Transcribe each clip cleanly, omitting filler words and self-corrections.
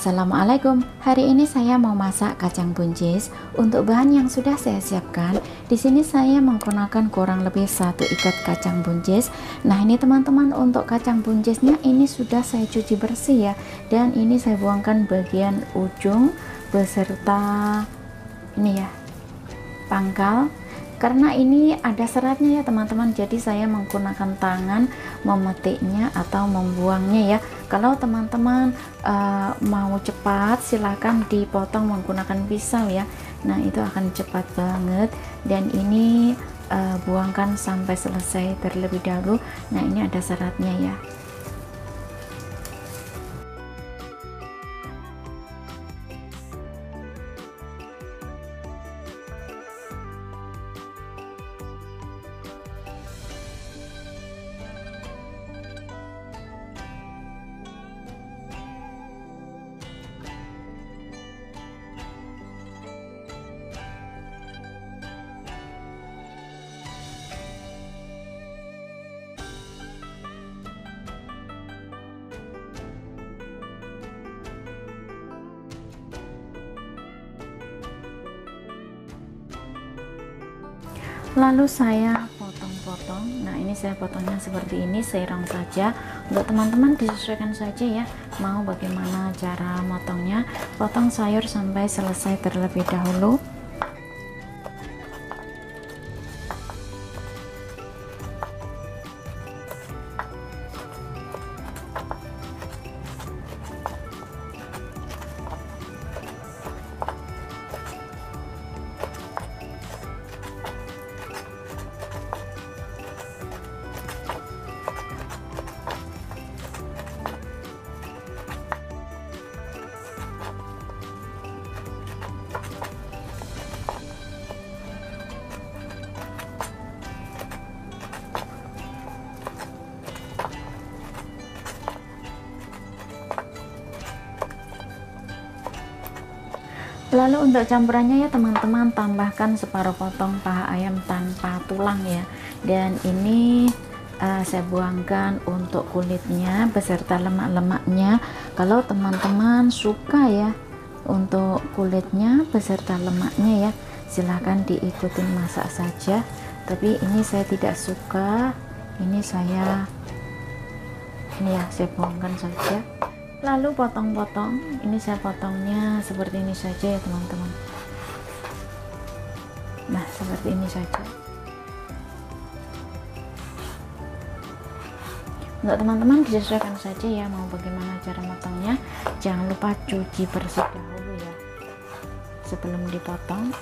Assalamualaikum, hari ini saya mau masak kacang buncis. Untuk bahan yang sudah saya siapkan, di sini saya menggunakan kurang lebih 1 ikat kacang buncis. Nah ini teman-teman, untuk kacang buncisnya ini sudah saya cuci bersih ya, dan ini saya buangkan bagian ujung beserta ini ya, pangkal. Karena ini ada seratnya ya teman-teman, jadi saya menggunakan tangan memetiknya atau membuangnya ya. Kalau teman-teman mau cepat, silahkan dipotong menggunakan pisau ya. Nah itu akan cepat banget. Dan ini buangkan sampai selesai terlebih dahulu. Nah ini ada seratnya ya. Lalu saya potong-potong. Nah ini saya potongnya seperti ini, serong saja. Untuk teman-teman disesuaikan saja ya, mau bagaimana cara motongnya. Potong sayur sampai selesai terlebih dahulu. Lalu untuk campurannya ya teman-teman, tambahkan separuh potong paha ayam tanpa tulang ya. Dan ini saya buangkan untuk kulitnya beserta lemak-lemaknya. Kalau teman-teman suka ya untuk kulitnya beserta lemaknya ya, silahkan diikutin masak saja. Tapi ini saya tidak suka, saya buangkan saja. Lalu potong-potong, ini saya potongnya seperti ini saja ya teman-teman. Nah seperti ini saja. Untuk teman-teman disesuaikan saja ya, mau bagaimana cara motongnya. Jangan lupa cuci bersih dahulu ya sebelum dipotong.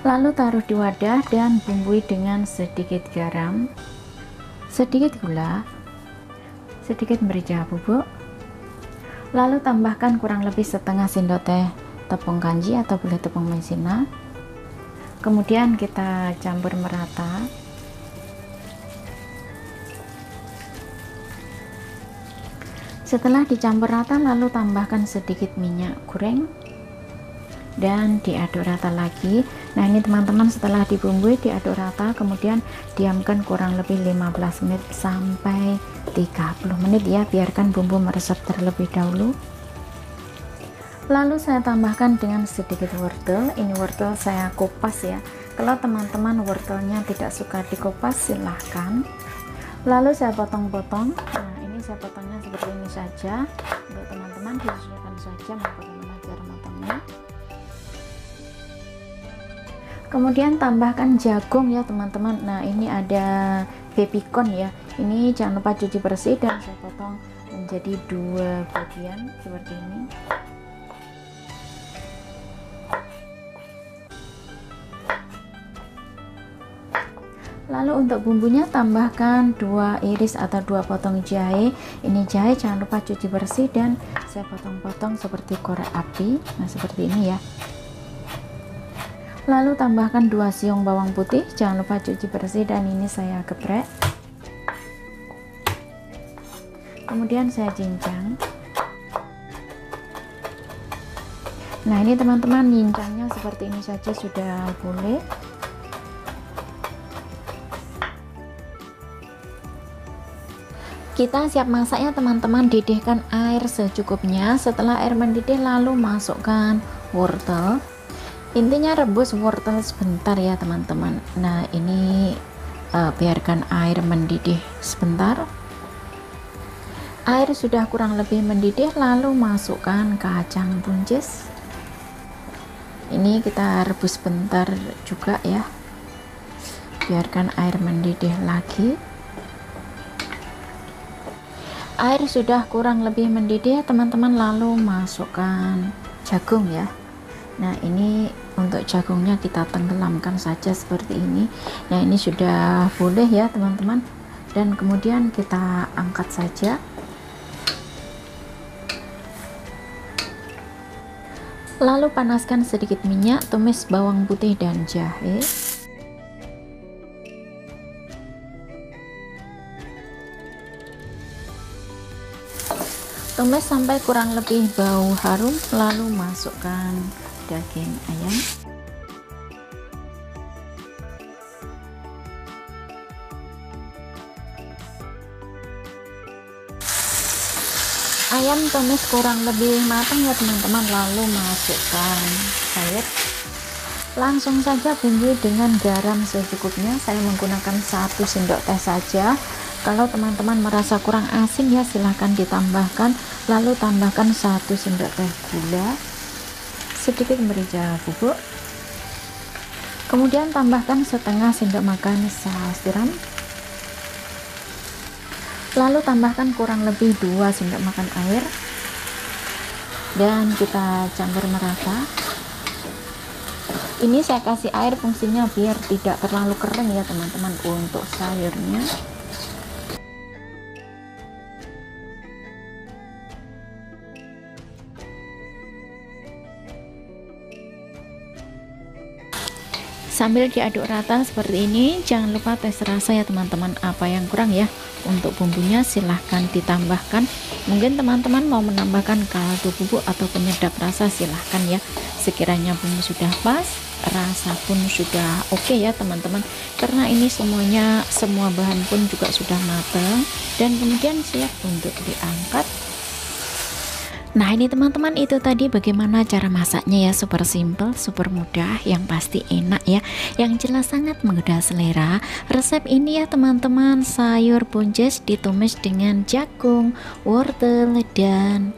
Lalu taruh di wadah dan bumbui dengan sedikit garam, sedikit gula, sedikit merica bubuk. Lalu tambahkan kurang lebih setengah sendok teh tepung kanji atau gula tepung maizena. Kemudian kita campur merata. Setelah dicampur rata, lalu tambahkan sedikit minyak goreng dan diaduk rata lagi. Nah ini teman-teman, setelah dibumbui diaduk rata, kemudian diamkan kurang lebih 15 menit sampai 30 menit ya, biarkan bumbu meresap terlebih dahulu. Lalu saya tambahkan dengan sedikit wortel. Ini wortel saya kupas ya. Kalau teman-teman wortelnya tidak suka dikupas, silahkan. Lalu saya potong-potong. Nah ini saya potongnya seperti ini saja. Untuk teman-teman disesuaikan saja mau bagaimana cara motongnya. Kemudian tambahkan jagung ya teman-teman. Nah ini ada baby corn ya, ini jangan lupa cuci bersih dan saya potong menjadi 2 bagian seperti ini. Lalu untuk bumbunya tambahkan 2 iris atau 2 potong jahe. Ini jahe jangan lupa cuci bersih dan saya potong-potong seperti korek api. Nah seperti ini ya. Lalu tambahkan 2 siung bawang putih, jangan lupa cuci bersih, dan ini saya geprek. Kemudian saya cincang. Nah, ini teman-teman, cincangnya seperti ini saja sudah boleh. Kita siap masaknya teman-teman, didihkan air secukupnya. Setelah air mendidih, lalu masukkan wortel. Intinya rebus wortel sebentar ya teman-teman. Nah, ini biarkan air mendidih sebentar. Air sudah kurang lebih mendidih, lalu masukkan kacang buncis. Ini kita rebus bentar juga ya, biarkan air mendidih lagi. Air sudah kurang lebih mendidih teman-teman, lalu masukkan jagung ya. Nah, ini untuk jagungnya kita tenggelamkan saja seperti ini. Nah, ini sudah boleh ya teman-teman, dan kemudian kita angkat saja. Lalu panaskan sedikit minyak, tumis bawang putih dan jahe. Tumis sampai kurang lebih bau harum, lalu masukkan daging ayam. Ayam tumis kurang lebih matang ya teman-teman, lalu masukkan sayur. Langsung saja bumbui dengan garam secukupnya. Saya menggunakan 1 sendok teh saja. Kalau teman-teman merasa kurang asin ya silahkan ditambahkan. Lalu tambahkan 1 sendok teh gula, sedikit merica bubuk, kemudian tambahkan setengah sendok makan saus tiram. Lalu tambahkan kurang lebih 2 sendok makan air, dan kita campur merata. Ini saya kasih air fungsinya biar tidak terlalu kering ya teman-teman untuk sayurnya. Sambil diaduk rata seperti ini, jangan lupa tes rasa ya teman-teman, apa yang kurang ya. Untuk bumbunya silahkan ditambahkan, mungkin teman-teman mau menambahkan kaldu bubuk atau penyedap rasa silahkan ya. Sekiranya bumbu sudah pas, rasa pun sudah oke ya teman-teman, karena ini semua bahan pun juga sudah matang, dan kemudian siap untuk diangkat. Nah, ini teman-teman, itu tadi bagaimana cara masaknya ya, super simple, super mudah, yang pasti enak ya, yang jelas sangat menggoda selera. Resep ini ya teman-teman, sayur buncis ditumis dengan jagung, wortel, dan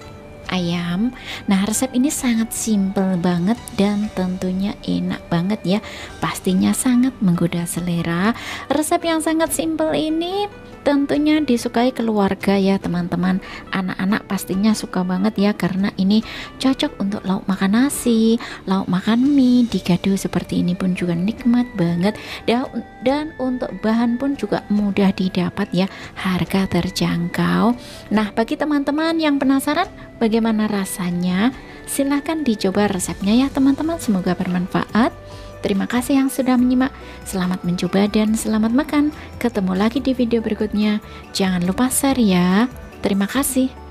ayam. Nah, resep ini sangat simple banget dan tentunya enak banget ya, pastinya sangat menggoda selera. Resep yang sangat simple ini tentunya disukai keluarga ya teman-teman, anak-anak pastinya suka banget ya, karena ini cocok untuk lauk makan nasi, lauk makan mie, digado seperti ini pun juga nikmat banget, dan untuk bahan pun juga mudah didapat ya, harga terjangkau. Nah, bagi teman-teman yang penasaran bagaimana rasanya, silahkan dicoba resepnya ya teman-teman, semoga bermanfaat. Terima kasih yang sudah menyimak, selamat mencoba dan selamat makan. Ketemu lagi di video berikutnya, jangan lupa share ya. Terima kasih.